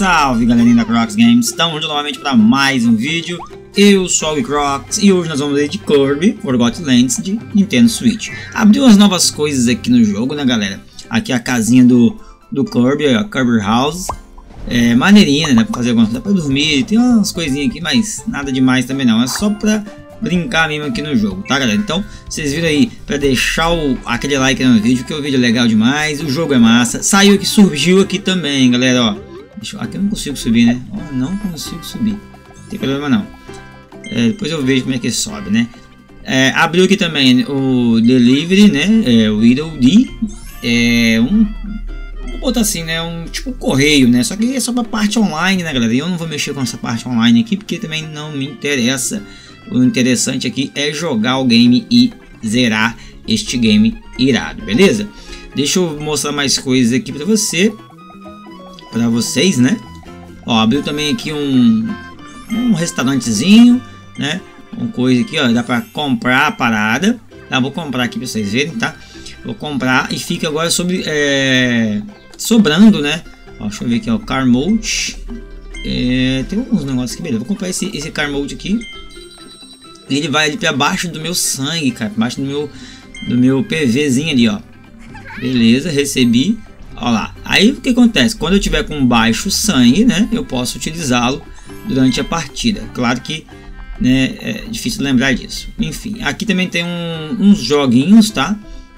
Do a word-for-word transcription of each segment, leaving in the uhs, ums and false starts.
Salve galerinha da Crocs Games, estamos novamente para mais um vídeo. Eu sou o Crocs e hoje nós vamos ler de Kirby, Forgotten Land de Nintendo Switch. Abriu umas novas coisas aqui no jogo, né galera? Aqui a casinha do, do Kirby, a Kirby House. É maneirinha, né? Pra fazer alguma coisa, dá pra dormir, tem umas coisinhas aqui, mas nada demais também não. É só pra brincar mesmo aqui no jogo, tá galera? Então, vocês viram aí pra deixar o, aquele like no vídeo, que o vídeo é legal demais, o jogo é massa. Saiu aqui, surgiu aqui também, galera, ó. Deixa eu, aqui eu não consigo subir, né? Ó, não consigo subir, não tem problema não. É, depois eu vejo como é que sobe, né? É, abriu aqui também o Delivery, né? É, o I D, é um... Vou botar assim, né? Um tipo um correio, né? Só que é só pra parte online, né, galera? E eu não vou mexer com essa parte online aqui, porque também não me interessa. O interessante aqui é jogar o game e zerar este game irado, beleza? Deixa eu mostrar mais coisas aqui pra você, pra vocês, né? Ó, abriu também aqui um, um restaurantezinho, né? Uma coisa aqui, ó, dá pra comprar a parada. Tá, vou comprar aqui pra vocês verem, tá? Vou comprar e fica agora sobre, é, sobrando, né? Ó, deixa eu ver aqui, ó, Car Mode. É, tem alguns negócios aqui, beleza? Vou comprar esse, esse Car Mode aqui. Ele vai ali pra baixo do meu sangue, cara. Pra baixo do meu, do meu PVzinho ali, ó. Beleza, recebi. Ó lá. Aí o que acontece? Quando eu tiver com baixo sangue, né? Eu posso utilizá-lo durante a partida. Claro que, né, é difícil lembrar disso. Enfim, aqui também tem um, uns joguinhos, tá?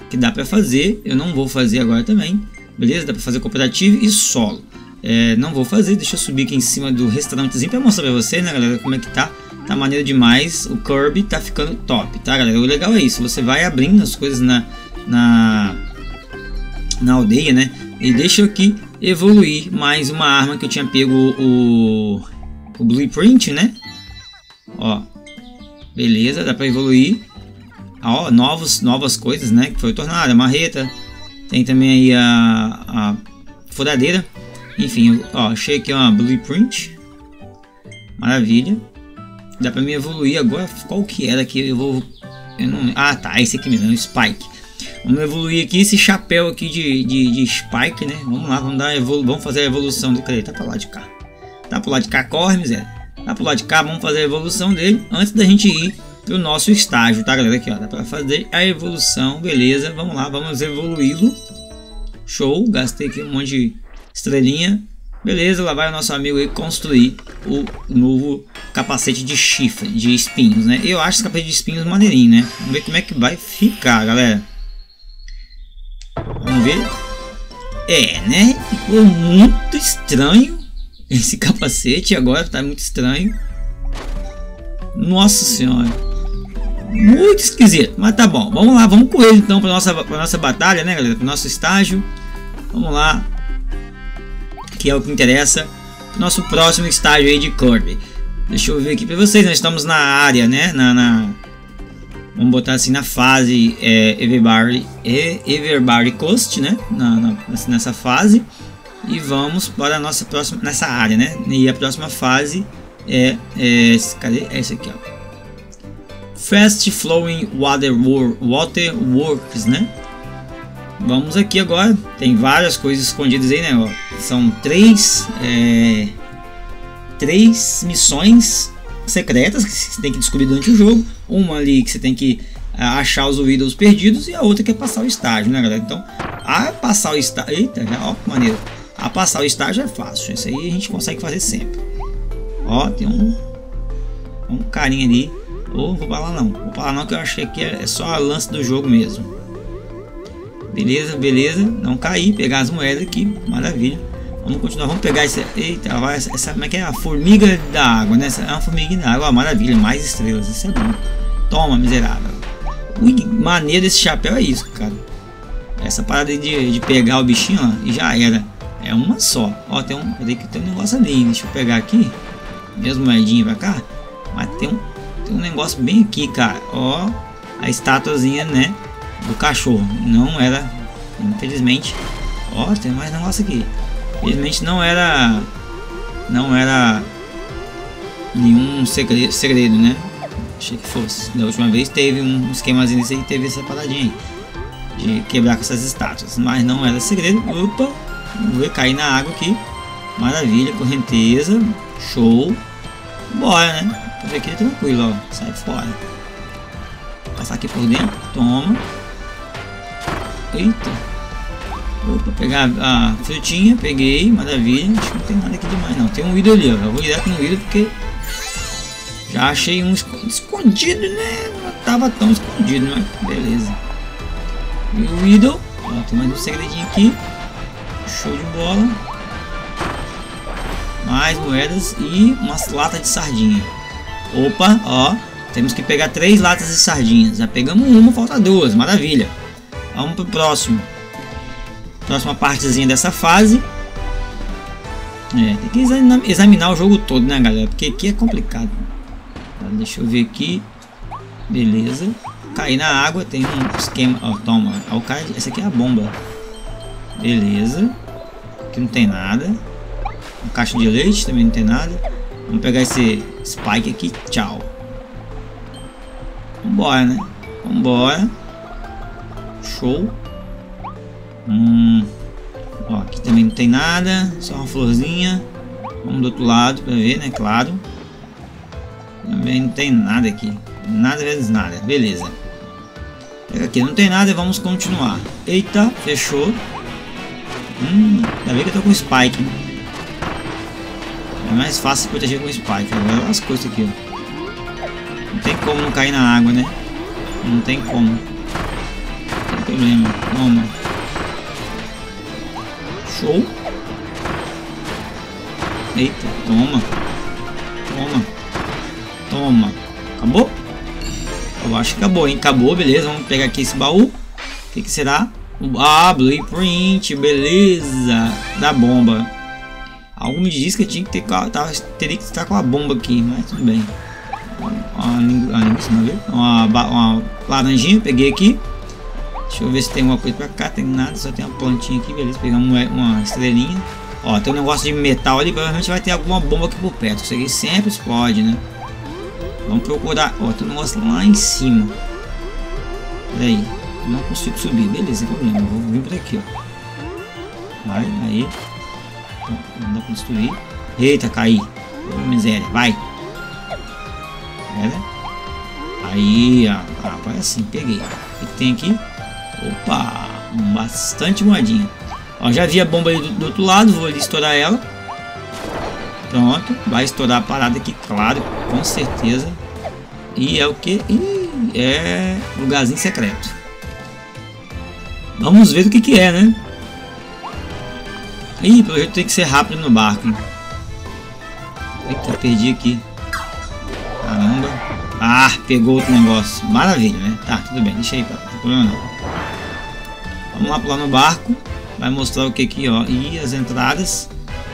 Que dá pra fazer. Eu não vou fazer agora também. Beleza? Dá pra fazer cooperativo e solo. É, não vou fazer. Deixa eu subir aqui em cima do restaurantezinho pra mostrar pra vocês, né, galera? Como é que tá. Tá maneiro demais, o Kirby tá ficando top, tá galera? O legal é isso, você vai abrindo as coisas na, na, na aldeia, né? E deixa eu aqui evoluir mais uma arma que eu tinha pego o, o blueprint, né? Ó, beleza, dá pra evoluir. Ó, novos, novas coisas, né? Que foi tornada, marreta, tem também aí a, a furadeira. Enfim, ó, achei aqui uma blueprint, maravilha. Dá pra me evoluir agora. Qual que era que eu vou... Eu não... Ah, tá. Esse aqui mesmo. Spike. Vamos evoluir aqui esse chapéu aqui de, de, de Spike, né? Vamos lá. Vamos, dar evolu... vamos fazer a evolução do... Cadê? Tá pra lá de cá. Tá pro lado de cá. Corre, miséria. Tá pro lado de cá. Vamos fazer a evolução dele antes da gente ir pro nosso estágio, tá, galera? Aqui, ó. Dá pra fazer a evolução. Beleza. Vamos lá. Vamos evoluí-lo. Show. Gastei aqui um monte de estrelinha. Beleza, lá vai o nosso amigo aí construir o novo capacete de chifre, de espinhos, né? Eu acho esse capacete de espinhos maneirinho, né? Vamos ver como é que vai ficar, galera. Vamos ver. É, né? Ficou muito estranho esse capacete agora, tá muito estranho. Nossa senhora. Muito esquisito, mas tá bom. Vamos lá, vamos com ele então para nossa, pra nossa batalha, né, galera? Para o nosso estágio. Vamos lá. Que é o que interessa, nosso próximo estágio aí de Kirby. Deixa eu ver aqui para vocês, nós estamos na área, né? Na, na vamos botar assim na fase é, Everbay, Everbay Coast, né? Na, na, nessa fase e vamos para a nossa próxima nessa área, né? E a próxima fase é, é cadê? É esse aqui, ó. Fast Flowing Water Water Works, né? Vamos aqui agora, tem várias coisas escondidas aí, né? Ó, são três, é, três missões secretas que você tem que descobrir durante o jogo. Uma ali que você tem que achar os ídolos perdidos e a outra que é passar o estágio, né galera? Então, a passar o estágio... Eita, já, ó que maneiro. A passar o estágio é fácil, isso aí a gente consegue fazer sempre. Ó, tem um, um carinha ali. Ou oh, vou pra lá não, vou pra lá não que eu achei que é só a lance do jogo mesmo. Beleza, beleza, não cair, pegar as moedas aqui, maravilha. Vamos continuar, vamos pegar esse, eita, vai, essa, essa, como é que é? A formiga da água, né? Essa é uma formiga da água, ó, maravilha, mais estrelas, isso é bom. Toma, miserável. Ui, maneiro esse chapéu, é isso, cara. Essa parada de, de pegar o bichinho, ó, e já era. É uma só, ó, tem um, tem um negócio ali, deixa eu pegar aqui. Minhas moedinhas pra cá, mas tem um, tem um negócio bem aqui, cara, ó, a estatuazinha, né? Do cachorro, não era, infelizmente. Ó, tem mais negócio aqui. Infelizmente não era, não era nenhum segredo, segredo, né? Achei que fosse. Da última vez teve um esquemazinho desse aí, teve essa paradinha aí de quebrar com essas estátuas, mas não era segredo. Opa, vou cair na água aqui. Maravilha, correnteza. Show. Bora, né? Por aqui é tranquilo, ó. Sai fora. Passar aqui por dentro. Toma. Eita. Opa, pegar a frutinha. Peguei. Maravilha. Acho que não tem nada aqui demais, não. Tem um ídolo ali, ó. Eu vou direto no ídolo porque... já achei um escondido, né? Não tava tão escondido, mas beleza. E o Idol. Ó, tem mais um segredinho aqui. Show de bola. Mais moedas e uma lata de sardinha. Opa, ó. Temos que pegar três latas de sardinha. Já pegamos uma, falta duas. Maravilha. Vamos pro próximo. Próxima partezinha dessa fase. É, tem que examinar o jogo todo, né, galera? Porque aqui é complicado. Deixa eu ver aqui. Beleza. Cair na água. Tem um esquema. Ó, toma. Ó, cai... essa aqui é a bomba. Beleza. Aqui não tem nada. Um caixa de leite. Também não tem nada. Vamos pegar esse spike aqui. Tchau. Vambora, né? Vambora. Show. Hum. Ó, aqui também não tem nada. Só uma florzinha. Vamos do outro lado pra ver, né? Claro. Também não tem nada aqui. Nada vezes nada. Beleza. Aqui não tem nada. Vamos continuar. Eita. Fechou. Hum. Ainda bem que eu tô com spike. Hein? É mais fácil proteger com spike. Agora as coisas aqui. Ó. Não tem como não cair na água, né? Não tem como. Não tem problema. Toma. Show. Eita. Toma. Toma. Toma. Acabou? Eu acho que acabou, hein? Acabou, beleza. Vamos pegar aqui esse baú. O que, que será? Ah, blueprint. Beleza. Da bomba. Algo me diz que eu tinha que ter, teria que estar com a bomba aqui. Mas tudo bem. Uma, uma, uma laranjinha. Peguei aqui. Deixa eu ver se tem alguma coisa pra cá. Tem nada. Só tem uma plantinha aqui. Beleza. Pegamos uma, uma estrelinha. Ó, tem um negócio de metal ali. Provavelmente vai ter alguma bomba aqui por perto. Isso aqui sempre explode, né? Vamos procurar. Ó, tem um negócio lá em cima. Peraí. Não consigo subir. Beleza, não tem problema. Vou vir por aqui, ó. Vai, aí. Não dá pra destruir. Eita, caí. Oh, miséria. Vai. Pera. Aí, ó. Ah, vai assim. Peguei. O que tem aqui? Opa. Bastante moedinha. Ó, já vi a bomba ali do, do outro lado. Vou ali estourar ela. Pronto. Vai estourar a parada aqui, claro. Com certeza. E é o que? É lugarzinho secreto. Vamos ver o que que é, né? Ih, pelo jeito tem que ser rápido no barco. Hein? Eita, perdi aqui. Caramba. Ah, pegou outro negócio. Maravilha, né? Tá, tudo bem. Deixa aí, pra... não tem problema não. Vamos lá pular no barco. Vai mostrar o que aqui, ó. E as entradas.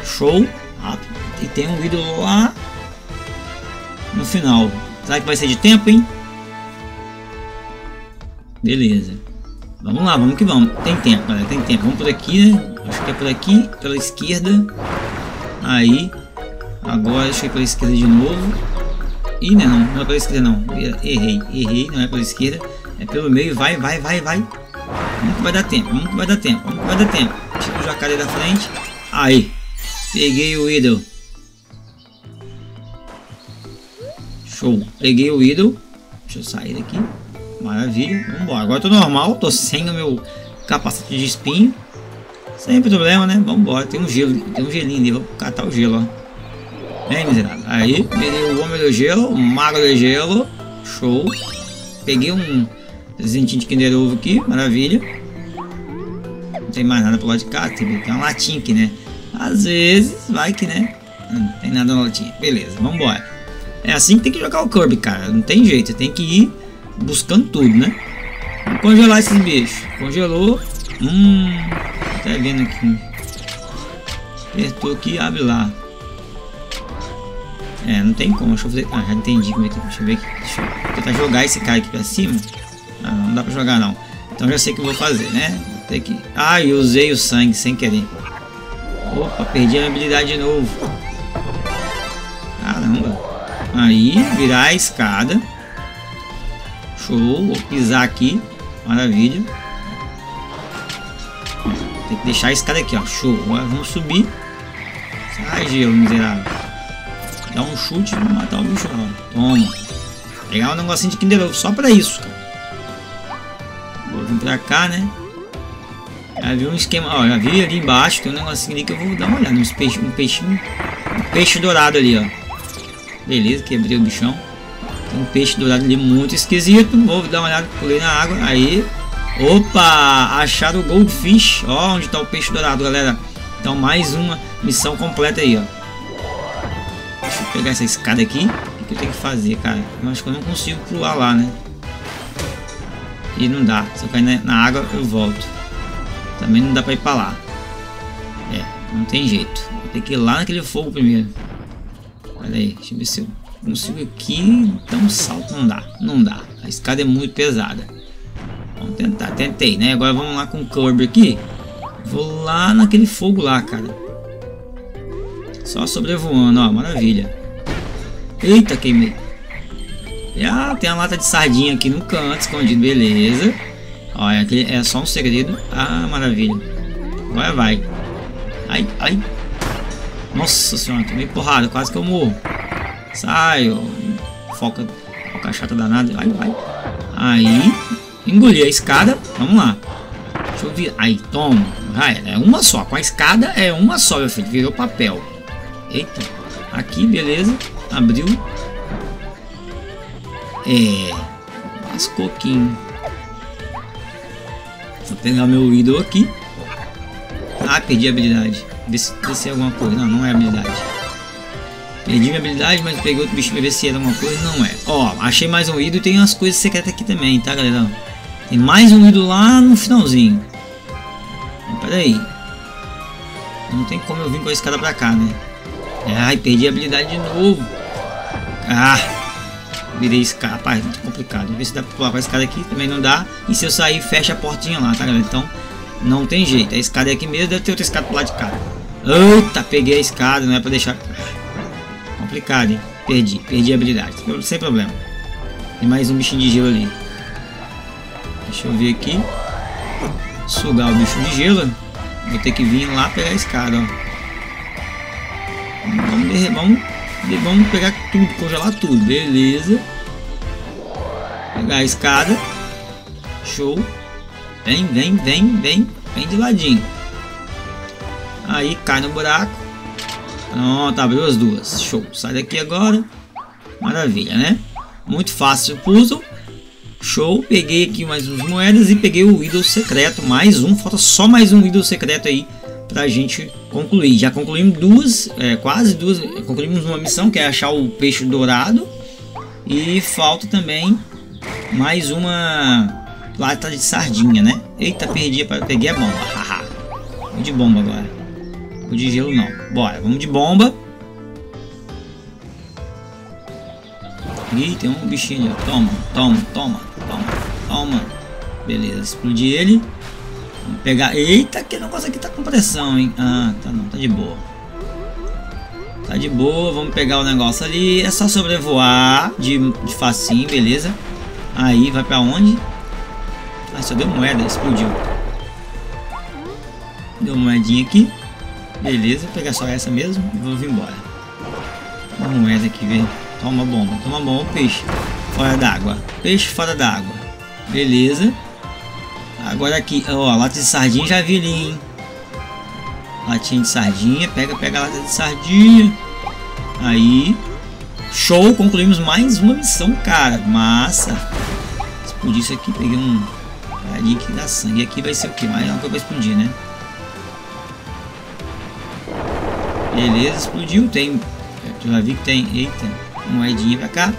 Show. Rápido. E tem um ídolo lá. No final, será que vai ser de tempo, hein? Beleza, vamos lá, vamos que vamos. Tem tempo, galera, tem tempo. Vamos por aqui, né? Acho que é por aqui, pela esquerda. Aí, agora achei pela esquerda de novo. Ih, né? Não, não é pela esquerda, não. Errei, errei, não é pela esquerda. É pelo meio, vai, vai, vai, vai. Vamos que vai dar tempo, vamos que vai dar tempo, vamos que vai dar tempo. Tira o jacaré da frente. Aí, peguei o ídolo. Show, peguei o ídolo. Deixa eu sair daqui. Maravilha, vamos embora. Agora tô normal, tô sem o meu capacete de espinho. Sem problema, né? Vamos embora. Tem um gelo, tem um gelinho ali. Vou catar o gelo, ó. Vem, miserável. Aí, peguei o homem do gelo, o mago do gelo. Show. Peguei um presentinho de Kinder Ovo aqui. Maravilha. Não tem mais nada pro lado de cá. Tem uma latinha aqui, né? Às vezes, vai que, né? Não tem nada na latinha. Beleza, vamos embora. É assim que tem que jogar o Kirby, cara. Não tem jeito. Tem que ir buscando tudo, né? Vou congelar esses bichos. Congelou. Hum. Tá vendo aqui. Apertou aqui, abre lá. É, não tem como. Deixa eu fazer. Ah, já entendi como é que. Deixa eu ver aqui. Deixa eu tentar jogar esse cara aqui pra cima. Ah, não dá pra jogar não. Então já sei o que eu vou fazer, né? Vou ter que. Ah, eu usei o sangue sem querer. Opa, perdi a minha habilidade de novo. Caramba. Aí, virar a escada. Show, vou pisar aqui. Maravilha. Tem que deixar a escada aqui, ó. Show, agora vamos subir. Sai, Giro, miserável. Dá um chute e matar o bicho lá. Toma. Pegar um negocinho de Kinder Ovo só pra isso, cara. Vou vir pra cá, né? Já vi um esquema. Ó, já vi ali embaixo. Tem um negocinho ali que eu vou dar uma olhada. Um peixinho. Um, peixinho, um peixe dourado ali, ó. Beleza, quebrei o bichão. Tem um peixe dourado ali muito esquisito. Vou dar uma olhada. Pulei na água. Aí. Opa! Acharam o Goldfish. Ó, onde tá o peixe dourado, galera. Então, mais uma missão completa aí, ó. Deixa eu pegar essa escada aqui. O que eu tenho que fazer, cara? Eu acho que eu não consigo pular lá, né? E não dá. Se eu cair na, na água, eu volto. Também não dá pra ir pra lá. É, não tem jeito. Vou ter que ir lá naquele fogo primeiro. Olha aí, deixa eu ver se eu consigo aqui. Então, salto não dá. Não dá. A escada é muito pesada. Vamos tentar. Tentei, né? Agora vamos lá com o Kirby aqui. Vou lá naquele fogo lá, cara. Só sobrevoando, ó. Maravilha. Eita, queimei. Ah, tem a lata de sardinha aqui no canto, escondido. Beleza. Olha, aqui é só um segredo. Ah, maravilha. Agora vai. Ai, ai. Nossa senhora, tomei porrada. Quase que eu morro. Sai, ó. Foca. Foca chata danada. Ai, vai. Aí. Engoli a escada. Vamos lá. Deixa eu vir. Ai, toma. Ah, é uma só. Com a escada é uma só, meu filho. Virou papel. Eita. Aqui, beleza. Abriu. É. As coquinhos. Vou pegar meu ídolo aqui. Ah, perdi a habilidade. Vê se, vê se é alguma coisa. Não, não é habilidade. Perdi minha habilidade, mas peguei outro bicho pra ver se era alguma coisa. Não é. Ó, achei mais um ídolo e tem umas coisas secretas aqui também, tá, galera? Tem mais um ídolo lá no finalzinho. Pera aí. Não tem como eu vir com a escada pra cá, né? Ai, perdi a habilidade de novo. Ah. Virei escada, rapaz, muito complicado. Vamos ver se dá pra pular com a escada aqui, também não dá. E se eu sair, fecha a portinha lá, tá, galera? Então, não tem jeito. A escada é aqui mesmo, deve ter outra escada pro lado de cá. Eita, peguei a escada, não é pra deixar. Complicado, hein? Perdi, perdi a habilidade, sem problema. Tem mais um bichinho de gelo ali. Deixa eu ver aqui. Sugar o bicho de gelo. Vou ter que vir lá pegar a escada, ó. Vamos derreter, vamos... Vamos pegar tudo, congelar tudo, beleza. Pegar a escada. Show. Vem, vem, vem, vem. Vem de ladinho. Aí cai no buraco. Pronto, abriu as duas. Show, sai daqui agora. Maravilha, né? Muito fácil o puzzle. Show, peguei aqui mais umas moedas. E peguei o ídolo secreto, mais um. Falta só mais um ídolo secreto aí pra gente concluir. Já concluímos duas, é, quase duas, concluímos uma missão, que é achar o peixe dourado, e falta também mais uma lata de sardinha, né? Eita, perdi, peguei a bomba, haha. Vou de bomba agora, vou de gelo não, bora, vamos de bomba. Ih, tem um bichinho ali, toma, toma, toma, toma, toma, beleza, explodi ele. Pegar. Eita, que negócio aqui tá com pressão, hein? Ah, tá não, tá de boa. Tá de boa, vamos pegar o negócio ali. É só sobrevoar de, de facinho, beleza? Aí, vai pra onde? Ah, só deu moeda, explodiu. Deu moedinha aqui. Beleza, vou pegar só essa mesmo e vou vir embora. Uma moeda aqui, velho. Toma bomba, toma bomba, peixe. Fora d'água, peixe fora d'água. Beleza. Agora aqui, ó, lata de sardinha já vi ali, hein? Latinha de sardinha, pega, pega a lata de sardinha. Aí, show, concluímos mais uma missão, cara, massa. Explodi isso aqui, peguei um ali que dá sangue. E aqui vai ser o que? Mais uma coisa vai explodir, né? Beleza, explodiu, tem, eu já vi que tem, eita, moedinha pra cá.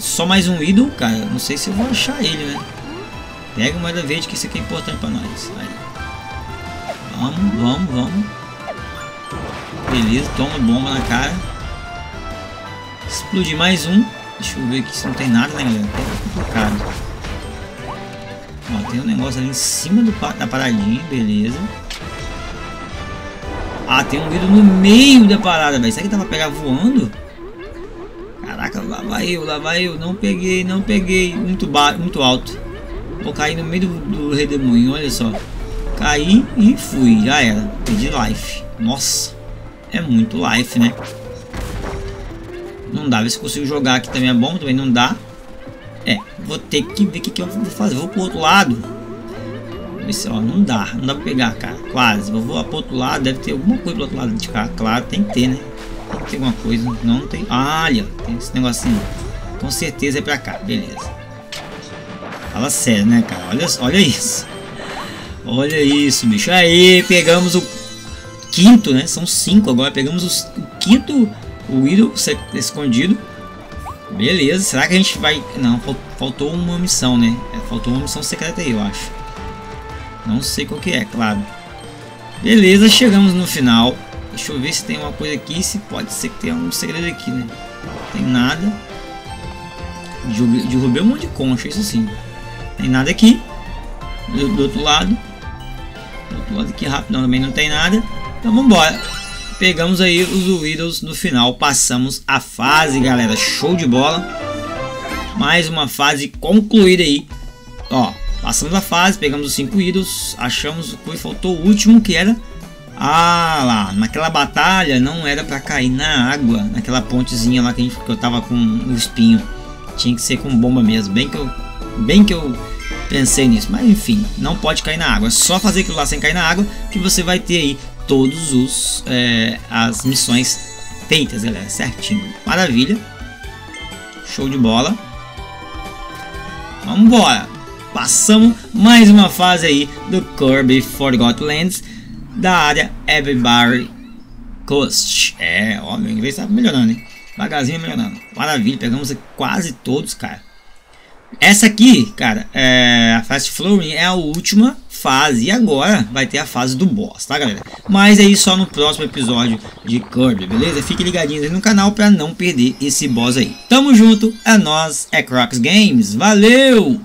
Só mais um ídolo, cara, não sei se eu vou achar ele, né? Pega moeda verde que isso aqui é importante pra nós. Aí. Vamos, vamos, vamos. Beleza, toma bomba na cara. Explodir mais um. Deixa eu ver aqui se não tem nada, né, galera? É complicado. Ó, tem um negócio ali em cima do, da paradinha, beleza. Ah, tem um vidro no meio da parada, velho. Será que dá pra pegar voando? Caraca, lá vai eu, lá vai eu. Não peguei, não peguei. Muito, muito alto. Vou cair no meio do, do redemoinho, olha só. Caí e fui, já era. Perdi life. Nossa, é muito life, né? Não dá, ver se eu consigo jogar aqui também é bom, também não dá. É, vou ter que ver o que, que eu vou fazer. Vou pro outro lado. Isso, ó, não dá, não dá pra pegar, cara. Quase, eu vou pro outro lado, deve ter alguma coisa pro outro lado de cá. Claro, tem que ter, né? Tem que ter alguma coisa, não, não tem. Ah, ali, ó, tem esse negocinho. Com certeza é pra cá, beleza. Fala sério, né, cara? Olha, olha isso. Olha isso, bicho. Aí, pegamos o quinto, né? São cinco agora. Pegamos os, o quinto, o ídolo escondido. Beleza. Será que a gente vai... Não, faltou uma missão, né? Faltou uma missão secreta aí, eu acho. Não sei qual que é, claro. Beleza, chegamos no final. Deixa eu ver se tem uma coisa aqui. Se pode ser que tenha algum segredo aqui, né? Não tem nada. Derrubei um monte de concha, isso sim. Não tem nada aqui. Do, do outro lado. Do outro lado aqui rápido, não, também não tem nada. Então vamos embora. Pegamos aí os Weedles no final. Passamos a fase, galera. Show de bola. Mais uma fase concluída aí. Ó, passamos a fase, pegamos os cinco Weedles. Achamos o que faltou, o último que era... Ah lá, naquela batalha não era pra cair na água. Naquela pontezinha lá que, a gente, que eu tava com o espinho. Tinha que ser com bomba mesmo. Bem que eu... Bem que eu... pensei nisso, mas enfim, não pode cair na água. É só fazer aquilo lá sem cair na água que você vai ter aí todos os é, as missões feitas, galera, certinho. Maravilha, show de bola. Vamos embora. Passamos mais uma fase aí do Kirby Forgotten Lands da área Everbay Coast. É, ó, meu inglês tá melhorando, hein? Devagarzinho melhorando. Maravilha, pegamos quase todos, cara. Essa aqui, cara, é, a Fast Flowing é a última fase. E agora vai ter a fase do boss, tá, galera? Mas aí só no próximo episódio de Kirby, beleza? Fique ligadinho aí no canal pra não perder esse boss aí. Tamo junto, é nós, é Crocs Games, valeu!